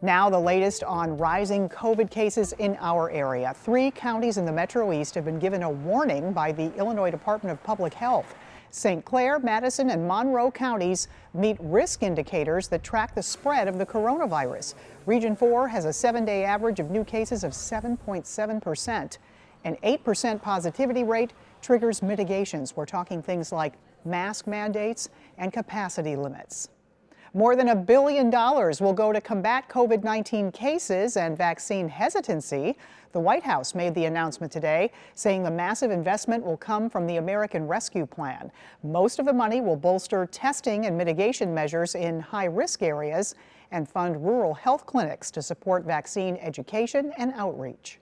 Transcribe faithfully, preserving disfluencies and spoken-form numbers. Now the latest on rising COVID cases in our area. Three counties in the Metro East have been given a warning by the Illinois Department of Public Health. Saint Clair, Madison, and Monroe counties meet risk indicators that track the spread of the coronavirus. Region four has a seven-day average of new cases of seven point seven percent. An eight percent positivity rate triggers mitigations. We're talking things like mask mandates and capacity limits. More than a billion dollars will go to combat COVID nineteen cases and vaccine hesitancy. The White House made the announcement today, saying the massive investment will come from the American Rescue Plan. Most of the money will bolster testing and mitigation measures in high-risk areas and fund rural health clinics to support vaccine education and outreach.